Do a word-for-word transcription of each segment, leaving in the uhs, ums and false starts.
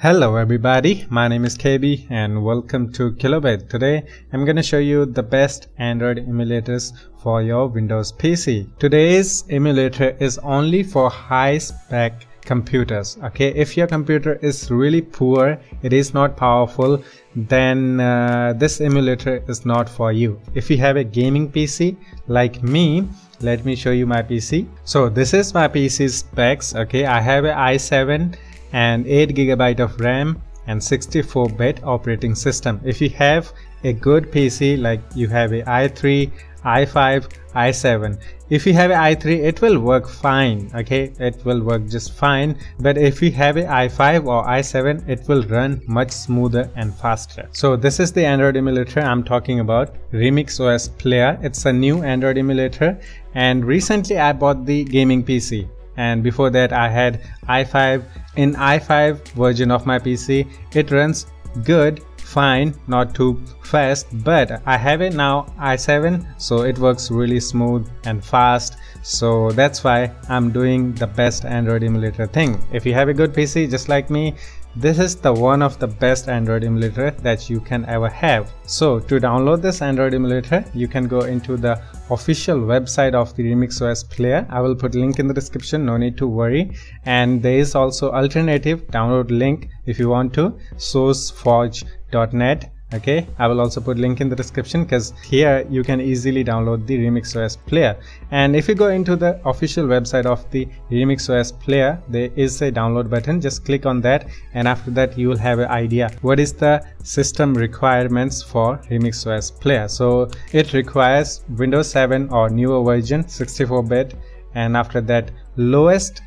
Hello everybody, my name is K B and welcome to kilObit. Today I'm gonna show you the best Android emulators for your Windows P C. Today's emulator is only for high spec computers. Okay, if your computer is really poor, it is not powerful, then uh, this emulator is not for you. If you have a gaming P C like me, let me show you my P C. So this is my P C specs. Okay, I have an i seven and eight gigabyte of RAM and sixty-four bit operating system. If you have a good P C, like you have a i three, i five, i seven, if you have an i three, it will work fine. Okay, it will work just fine. But if you have an i five or i seven, it will run much smoother and faster. So this is the Android emulator I'm talking about, Remix O S Player. It's a new Android emulator, and recently I bought the gaming P C. And before that I had i five. In i five version of my P C, it runs good, fine, not too fast, but I have it now i seven, so it works really smooth and fast. So that's why I'm doing the best Android emulator thing. If you have a good P C just like me, this is the one of the best Android emulator that you can ever have. So to download this Android emulator, you can go into the official website of the Remix O S Player. I will put link in the description, no need to worry. And there is also alternative download link if you want to, sourceforge dot net. Okay, I will also put link in the description, because here you can easily download the Remix O S Player. And if you go into the official website of the Remix O S Player, there is a download button. Just click on that, and after that you will have an idea what is the system requirements for Remix O S Player. So it requires Windows seven or newer version, sixty-four bit, and after that lowest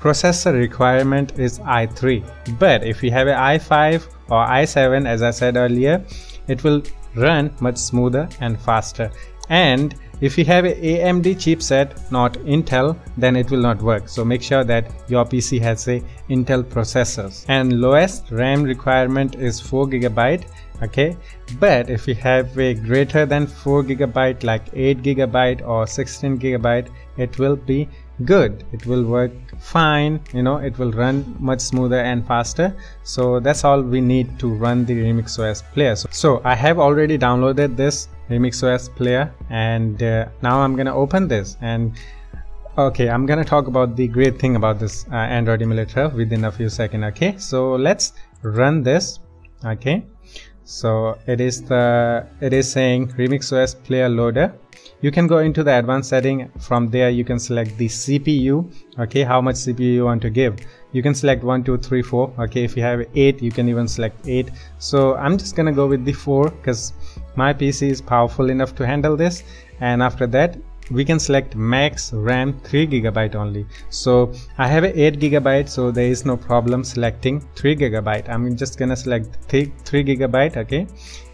processor requirement is i three. But if you have an i five or i seven, as I said earlier, it will run much smoother and faster. And if you have an A M D chipset, not Intel, then it will not work. So make sure that your P C has a Intel processors. And lowest RAM requirement is four gigabyte. Okay, but if you have a greater than four gigabyte, like eight gigabyte or sixteen gigabyte, it will be good, it will work fine, you know, it will run much smoother and faster. So that's all we need to run the Remix O S Player. So, so I have already downloaded this Remix O S Player, and uh, now I'm gonna open this. And okay, I'm gonna talk about the great thing about this uh, Android emulator within a few seconds. Okay, so let's run this. Okay, so it is the it is saying Remix O S Player Loader. You can go into the advanced setting. From there you can select the C P U. Okay, how much C P U you want to give. You can select one, two, three, four. Okay, if you have eight, you can even select eight. So I'm just gonna go with the four, because my P C is powerful enough to handle this. And after that we can select max RAM, three gigabyte only. So I have a eight gigabyte, so there is no problem selecting three gigabyte. I'm just gonna select three gigabyte. Okay,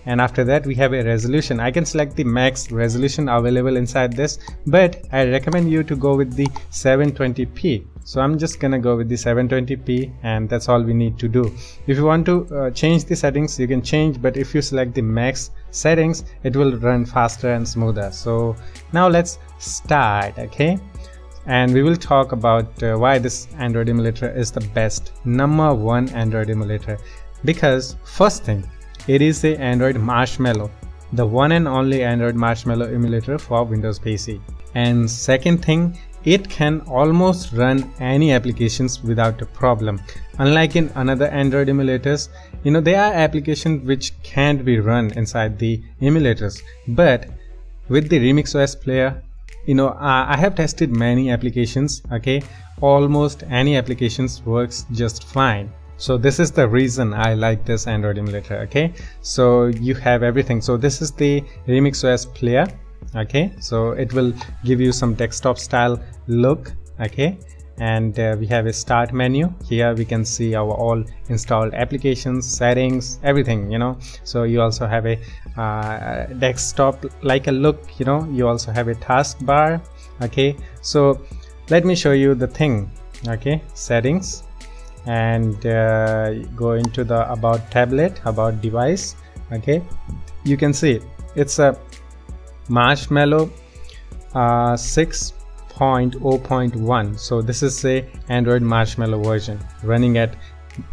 and after that we have a resolution. I can select the max resolution available inside this, but I recommend you to go with the seven twenty p. So I'm just gonna go with the seven twenty p, and that's all we need to do. If you want to uh, change the settings, you can change, but if you select the max settings, it will run faster and smoother. So now let's start. Okay, and we will talk about uh, why this Android emulator is the best, number one Android emulator. Because first thing, it is the Android Marshmallow, the one and only Android Marshmallow emulator for Windows P C. And second thing, it can almost run any applications without a problem. Unlike in another Android emulators, you know, there are applications which can't be run inside the emulators. But with the Remix O S Player, you know, I have tested many applications. Okay, almost any applications works just fine. So this is the reason I like this Android emulator. Okay, so you have everything. So this is the Remix O S Player. Okay, so it will give you some desktop style look. Okay, and uh, we have a start menu. Here we can see our all installed applications, settings, everything, you know. So you also have a uh, desktop like a look, you know. You also have a taskbar. Okay, so let me show you the thing. Okay, settings, and uh, go into the about tablet, about device. Okay, you can see it's a Marshmallow uh, six point oh point one. So this is a Android Marshmallow version running at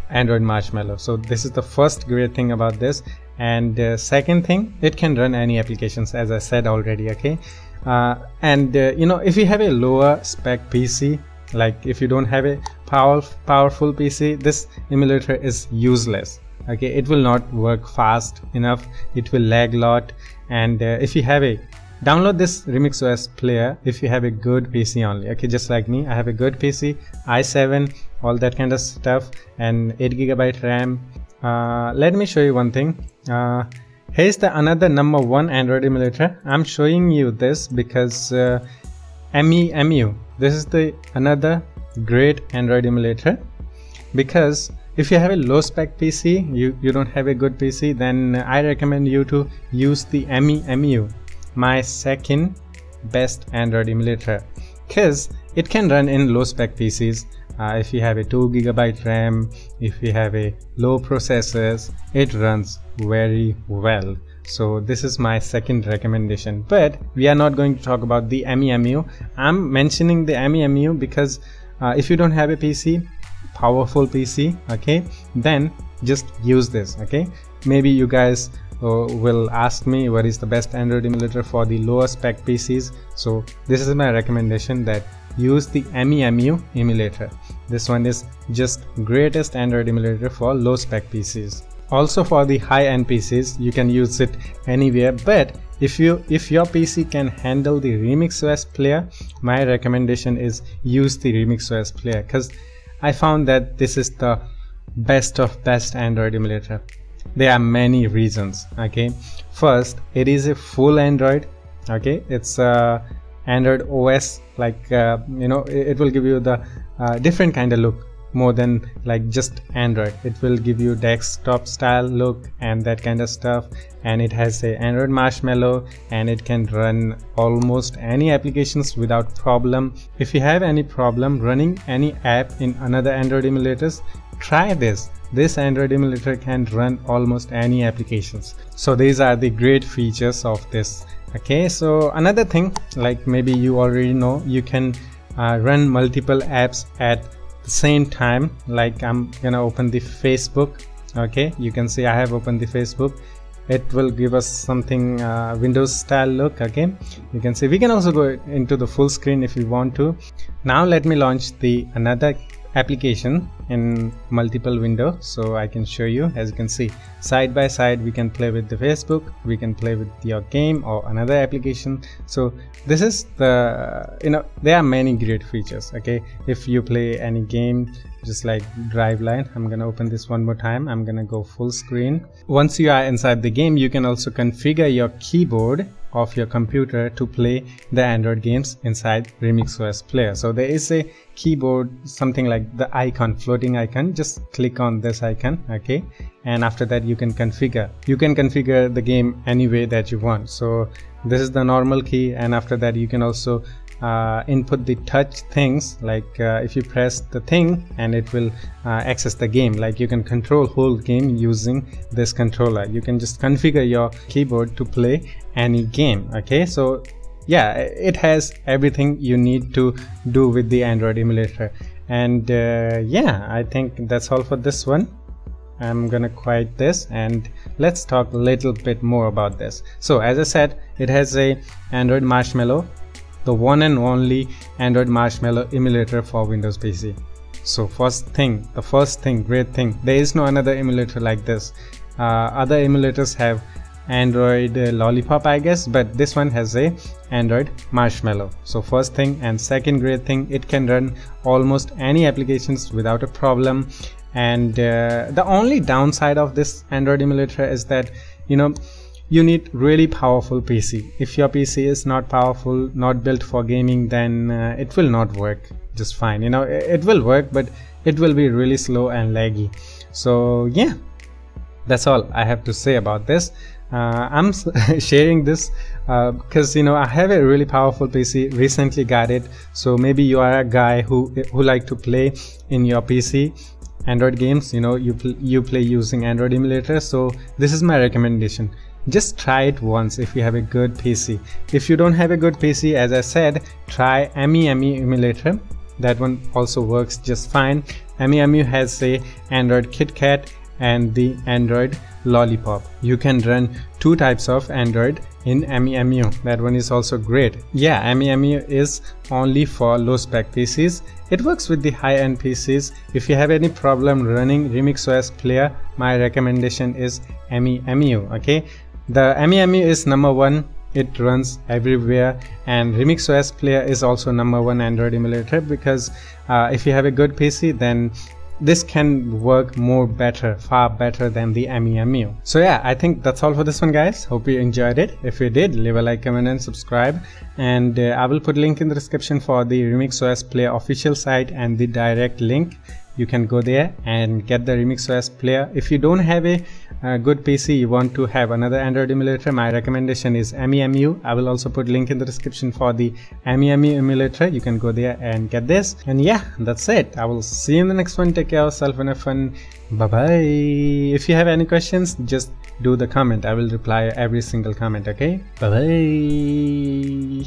Android Marshmallow. So this is the first great thing about this. And uh, second thing, it can run any applications, as I said already. Okay, uh, and uh, you know, if you have a lower spec P C, like if you don't have a power powerful P C, this emulator is useless. Okay, it will not work fast enough, it will lag a lot. And uh, if you have a download this Remix O S Player if you have a good P C only. Okay, just like me, I have a good P C, i seven, all that kind of stuff, and eight gigabyte RAM. Uh, let me show you one thing. Uh, here's the another number one Android emulator. I'm showing you this because uh, MEmu. This is the another great Android emulator, because if you have a low spec P C, you, you don't have a good P C, then I recommend you to use the MEmu, my second best Android emulator, because it can run in low spec P Cs. Uh, if you have a two gigabyte RAM, if you have a low processors, it runs very well. So this is my second recommendation, but we are not going to talk about the MEmu. I'm mentioning the MEmu because uh, if you don't have a P C, powerful P C, okay, then just use this. Okay, maybe you guys uh, will ask me what is the best Android emulator for the lower spec P Cs. So this is my recommendation, that use the MEmu emulator. This one is just greatest Android emulator for low spec P Cs. Also for the high-end P Cs, you can use it anywhere, but if you if your P C can handle the Remix O S Player, my recommendation is use the Remix O S Player, because I found that this is the best of best Android emulator. There are many reasons. Okay, first, it is a full Android. Okay, it's a Android O S, like uh, you know, it will give you the uh, different kind of look, more than like just Android. It will give you desktop style look and that kind of stuff, and it has a Android Marshmallow, and it can run almost any applications without problem. If you have any problem running any app in another Android emulators, try this. This Android emulator can run almost any applications. So these are the great features of this. Okay, so another thing, like maybe you already know, you can uh, run multiple apps at the same time. Like I'm gonna open the Facebook. Okay, you can see I have opened the Facebook. It will give us something uh, Windows style look. Okay, you can see we can also go into the full screen if you want to. Now let me launch the another application in multiple window, so I can show you. As you can see, side by side, we can play with the Facebook, we can play with your game or another application. So this is the, you know, there are many great features. Okay, if you play any game, just like Driveline, I'm gonna open this one more time, I'm gonna go full screen. Once you are inside the game, you can also configure your keyboard of your computer to play the Android games inside Remix O S Player. So there is a keyboard, something like the icon, floating icon, just click on this icon. Okay, and after that you can configure you can configure the game any way that you want. So this is the normal key, and after that you can also uh, input the touch things, like uh, if you press the thing and it will uh, access the game, like you can control whole game using this controller. You can just configure your keyboard to play any game. Okay, so yeah, it has everything you need to do with the Android emulator. And uh, yeah, I think that's all for this one. I'm gonna quiet this and let's talk a little bit more about this. So as I said, it has a Android Marshmallow, the one and only Android Marshmallow emulator for Windows P C. So first thing, the first thing, great thing, there is no another emulator like this. Uh, other emulators have Android uh, Lollipop, I guess, but this one has a Android Marshmallow. So first thing, and second great thing, it can run almost any applications without a problem. And uh, the only downside of this Android emulator is that, you know, you need really powerful P C. If your P C is not powerful, not built for gaming, then uh, it will not work just fine. You know, it will work, but it will be really slow and laggy. So yeah, that's all I have to say about this. Uh, I'm sharing this because uh, you know, I have a really powerful P C, recently got it. So maybe you are a guy who who like to play in your P C Android games. You know, you pl you play using Android emulator. So this is my recommendation. Just try it once if you have a good P C. If you don't have a good P C, as I said, try MEmu emulator. that one also works just fine. MEmu has a Android KitKat and the Android Lollipop. You can run two types of Android in MEmu. That one is also great. Yeah, MEmu is only for low spec P Cs. It works with the high end P Cs. If you have any problem running Remix O S Player, my recommendation is MEmu. Okay, the MEmu is number one. It runs everywhere, and Remix O S Player is also number one Android emulator, because uh, if you have a good P C, then this can work more better, far better than the MEmu. So yeah, I think that's all for this one, guys. Hope you enjoyed it. If you did, leave a like, comment and subscribe, and uh, I will put link in the description for the Remix O S Player official site and the direct link. You can go there and get the Remix O S Player. If you don't have a uh, good P C, you want to have another Android emulator, my recommendation is MEmu. I will also put link in the description for the MEmu emulator. You can go there and get this. And yeah, that's it. I will see you in the next one. Take care of yourself and have fun. Bye bye. If you have any questions, just do the comment. I will reply every single comment. Okay, bye bye.